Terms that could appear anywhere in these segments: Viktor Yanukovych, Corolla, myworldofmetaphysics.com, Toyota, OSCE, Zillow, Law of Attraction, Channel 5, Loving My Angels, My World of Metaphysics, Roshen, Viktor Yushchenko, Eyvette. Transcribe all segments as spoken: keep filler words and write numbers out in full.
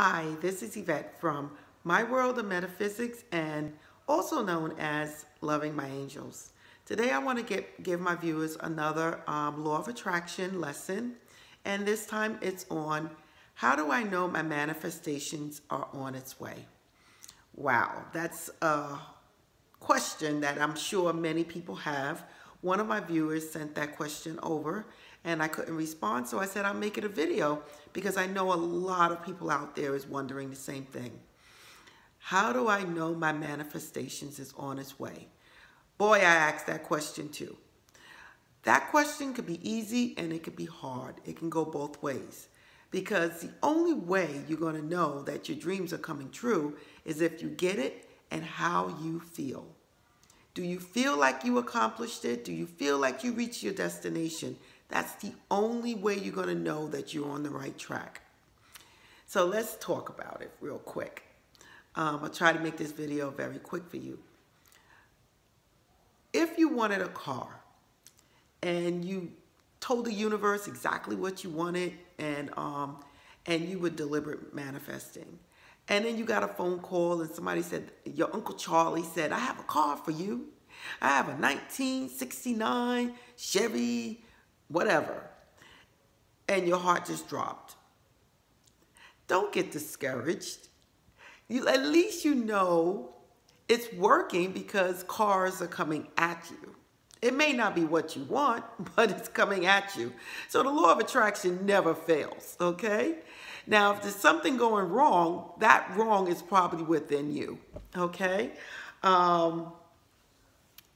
Hi, this is Yvette from My World of Metaphysics, and also known as Loving My Angels. Today I want to get, give my viewers another um, Law of Attraction lesson, and this time it's on how do I know my manifestations are on its way? Wow, that's a question that I'm sure many people have. One of my viewers sent that question over and I couldn't respond, so I said I'll make it a video because I know a lot of people out there is wondering the same thing. How do I know my manifestations is on its way? Boy, I asked that question too. That question could be easy and it could be hard. It can go both ways, because the only way you're going to know that your dreams are coming true is if you get it and how you feel. Do you feel like you accomplished it? Do you feel like you reached your destination? That's the only way you're going to know that you're on the right track. So let's talk about it real quick. Um, I'll try to make this video very quick for you. If you wanted a car and you told the universe exactly what you wanted, and, um, and you were deliberate manifesting, and then you got a phone call and somebody said, your Uncle Charlie said, I have a car for you. I have a nineteen sixty-nine Chevy, whatever. And your heart just dropped. Don't get discouraged. You, at least you know it's working, because cars are coming at you. It may not be what you want, but it's coming at you. So the law of attraction never fails, okay? Now, if there's something going wrong, that wrong is probably within you, okay? Um,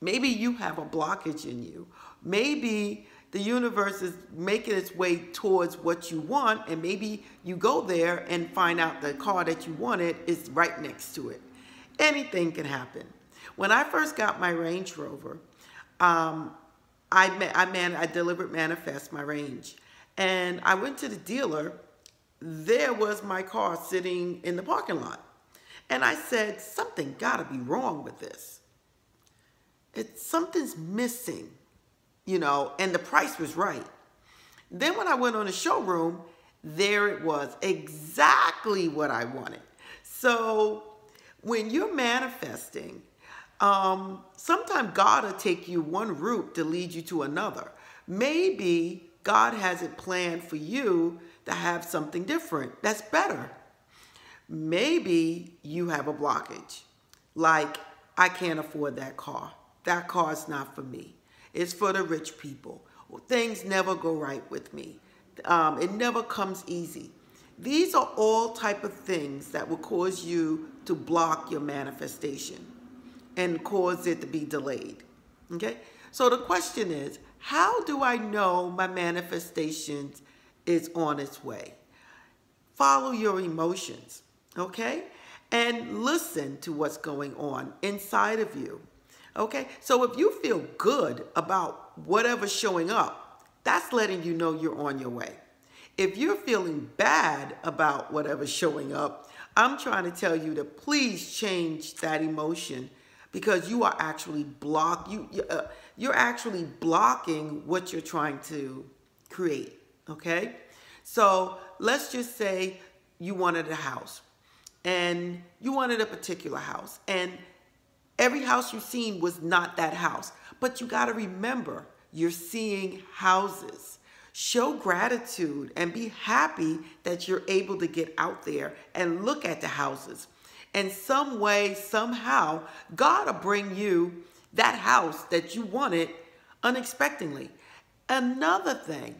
maybe you have a blockage in you. Maybe the universe is making its way towards what you want, and maybe you go there and find out the car that you wanted is right next to it. Anything can happen. When I first got my Range Rover, Um, I, I, man, I deliberate manifest my Range, and I went to the dealer. There was my car sitting in the parking lot, and I said, something gotta be wrong with this. It's something's missing, you know, and the price was right. Then when I went on the showroom, there it was, exactly what I wanted. So when you're manifesting, Um, sometimes God will take you one route to lead you to another. Maybe God has it planned for you to have something different that's better. Maybe you have a blockage, like, I can't afford that car. That car is not for me. It's for the rich people. Well, things never go right with me. Um, it never comes easy. These are all type of things that will cause you to block your manifestation and cause it to be delayed, okay? So the question is, how do I know my manifestation is on its way? Follow your emotions, okay? And listen to what's going on inside of you, okay? So if you feel good about whatever's showing up, that's letting you know you're on your way. If you're feeling bad about whatever's showing up, I'm trying to tell you to please change that emotion, because you are actually block you uh, you're actually blocking what you're trying to create, okay? So let's just say you wanted a house, and you wanted a particular house, and every house you've seen was not that house. But you got to remember, you're seeing houses. Show gratitude and be happy that you're able to get out there and look at the houses. And some way, somehow, God will bring you that house that you wanted unexpectedly. Another thing,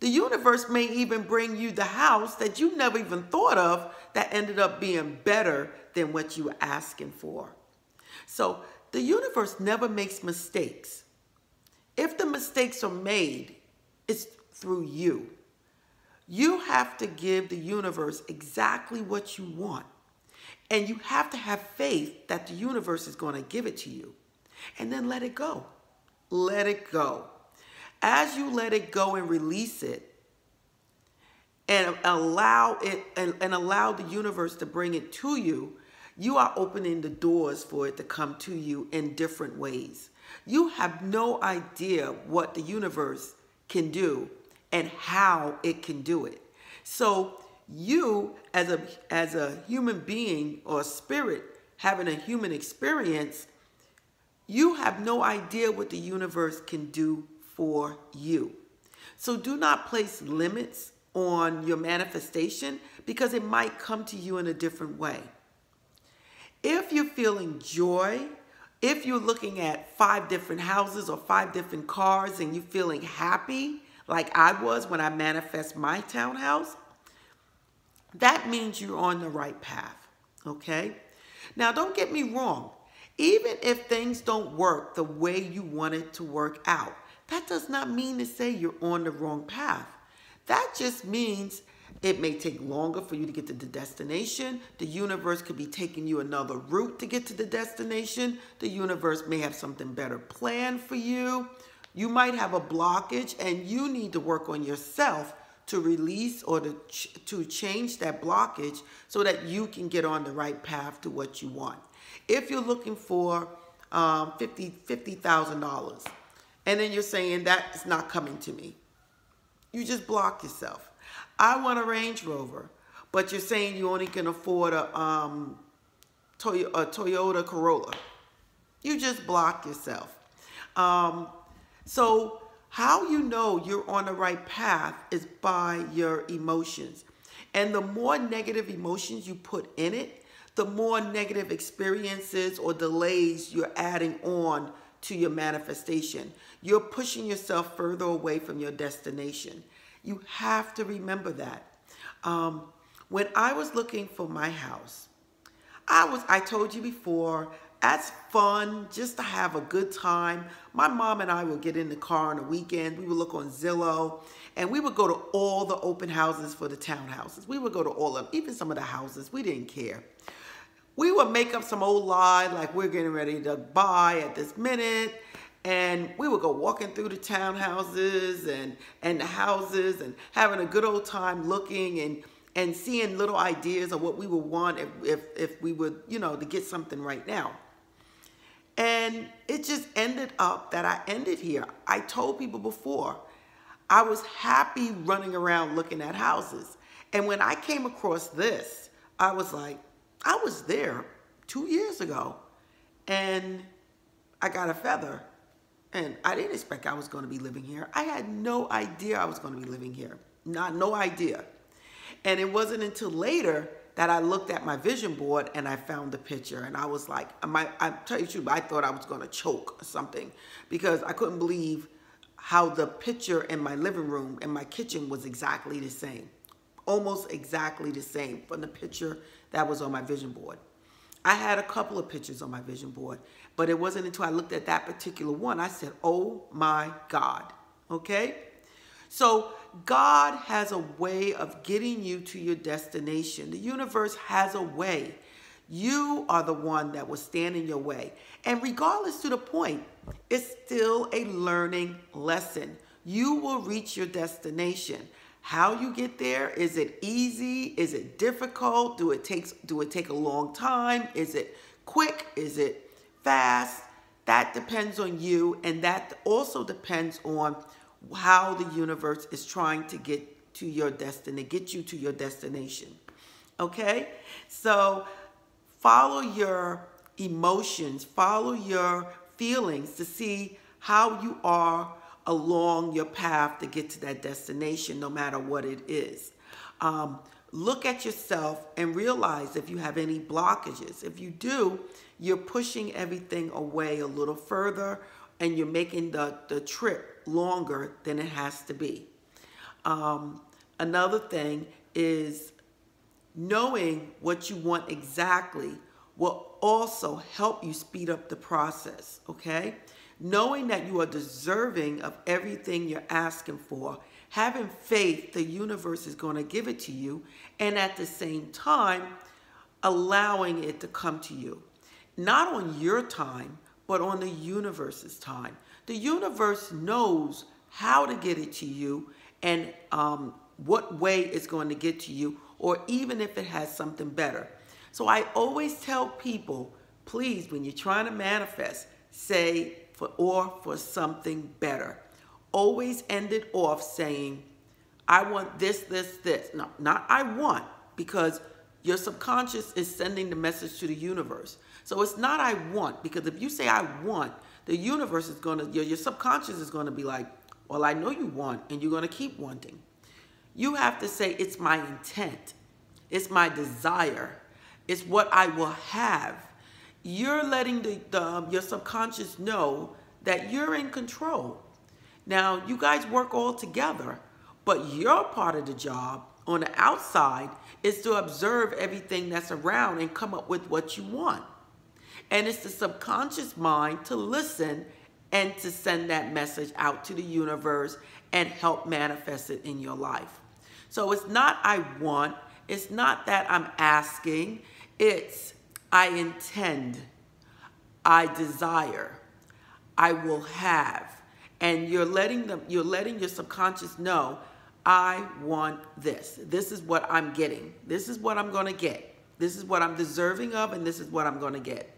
the universe may even bring you the house that you never even thought of that ended up being better than what you were asking for. So the universe never makes mistakes. If the mistakes are made, it's through you. You have to give the universe exactly what you want. And you have to have faith that the universe is going to give it to you. And then let it go. Let it go. As you let it go and release it, and allow it and, and allow the universe to bring it to you, you are opening the doors for it to come to you in different ways. You have no idea what the universe can do and how it can do it. So you as a, as a human being or spirit having a human experience, you have no idea what the universe can do for you. So do not place limits on your manifestation, because it might come to you in a different way. If you're feeling joy, if you're looking at five different houses or five different cars and you're feeling happy, like I was when I manifest my townhouse, that means you're on the right path, okay? Now, don't get me wrong. Even if things don't work the way you want it to work out, that does not mean to say you're on the wrong path. That just means it may take longer for you to get to the destination. The universe could be taking you another route to get to the destination. The universe may have something better planned for you. You might have a blockage and you need to work on yourself to release or to, ch to change that blockage so that you can get on the right path to what you want. If you're looking for um, fifty thousand dollars and then you're saying that's not coming to me, you just block yourself. I want a Range Rover, but you're saying you only can afford a, um, Toy a Toyota Corolla. You just block yourself. Um, so how you know you're on the right path is by your emotions. And the more negative emotions you put in it, the more negative experiences or delays you're adding on to your manifestation. You're pushing yourself further away from your destination. You have to remember that. Um, when I was looking for my house, I was, I told you before, that's fun, just to have a good time. My mom and I would get in the car on the weekend. We would look on Zillow, and we would go to all the open houses for the townhouses. We would go to all of them, even some of the houses. We didn't care. We would make up some old lie, like we're getting ready to buy at this minute. And we would go walking through the townhouses and, and the houses and having a good old time looking and, and seeing little ideas of what we would want if, if, if we would, you know, to get something right now. And it just ended up that I ended here. I told people before, I was happy running around looking at houses. And when I came across this, I was like, I was there two years ago and I got a feather. And I didn't expect I was going to be living here. I had no idea I was going to be living here. Not no idea. And it wasn't until later that I looked at my vision board and I found the picture. And I was like, I, I tell you the truth, I thought I was going to choke or something, because I couldn't believe how the picture in my living room and my kitchen was exactly the same. Almost exactly the same from the picture that was on my vision board. I had a couple of pictures on my vision board, but it wasn't until I looked at that particular one, I said, oh my God, okay? So God has a way of getting you to your destination. The universe has a way. You are the one that will stand in your way. And regardless to the point, it's still a learning lesson. You will reach your destination. How you get there, is it easy? Is it difficult? Do it takes, do it take a long time? Is it quick? Is it fast? That depends on you, and that also depends on how the universe is trying to get to your destiny, get you to your destination, okay? So follow your emotions, follow your feelings to see how you are along your path to get to that destination, no matter what it is. Um, look at yourself and realize if you have any blockages. If you do, you're pushing everything away a little further and you're making the, the trip longer than it has to be. Um, another thing is knowing what you want exactly will also help you speed up the process, okay? Knowing that you are deserving of everything you're asking for, having faith the universe is going to give it to you, and at the same time, allowing it to come to you. Not on your time, but on the universe's time. The universe knows how to get it to you and um, what way it's going to get to you, or even if it has something better. So I always tell people, please, when you're trying to manifest, say, For, or for something better. Always end it off saying, I want this, this, this. No, not I want, because your subconscious is sending the message to the universe. So it's not I want, because if you say I want, the universe is going to, your, your subconscious is going to be like, well, I know you want, and you're going to keep wanting. You have to say it's my intent. It's my desire. It's what I will have. You're letting the, the, your subconscious know that you're in control. Now, you guys work all together, but your part of the job on the outside is to observe everything that's around and come up with what you want. And it's the subconscious mind to listen and to send that message out to the universe and help manifest it in your life. So it's not I want, it's not that I'm asking, it's I intend, I desire, I will have. And you're letting them, you're letting your subconscious know, I want this. This is what I'm getting. This is what I'm gonna get. This is what I'm deserving of, and this is what I'm gonna get.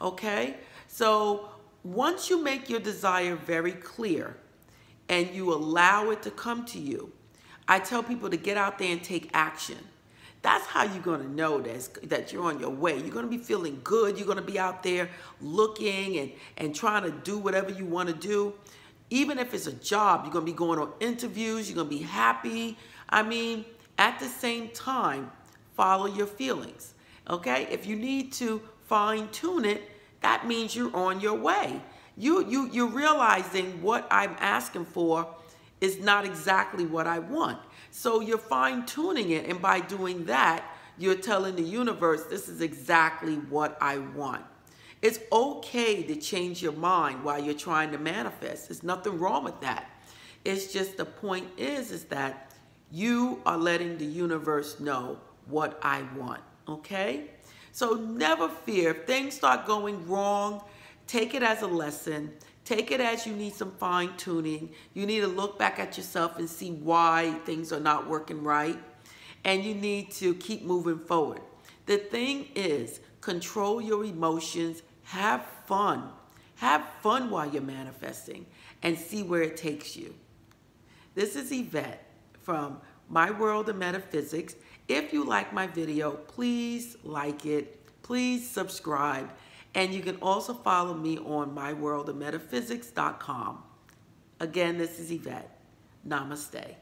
Okay? So once you make your desire very clear and you allow it to come to you, I tell people to get out there and take action. That's how you're going to know that's, that you're on your way. You're going to be feeling good. You're going to be out there looking and, and trying to do whatever you want to do. Even if it's a job, you're going to be going on interviews. You're going to be happy. I mean, at the same time, follow your feelings, okay? If you need to fine-tune it, that means you're on your way. You, you, you're realizing what I'm asking for is not exactly what I want. So you're fine-tuning it, and by doing that, you're telling the universe, this is exactly what I want. It's okay to change your mind while you're trying to manifest. There's nothing wrong with that. It's just the point is, is that you are letting the universe know what I want, okay? So never fear. If things start going wrong, take it as a lesson. Take it as you need some fine-tuning. You need to look back at yourself and see why things are not working right. And you need to keep moving forward. The thing is, control your emotions. Have fun. Have fun while you're manifesting and see where it takes you. This is Yvette from My World of Metaphysics. If you like my video, please like it. Please subscribe. And you can also follow me on my world of metaphysics dot com. Again, this is Yvette. Namaste.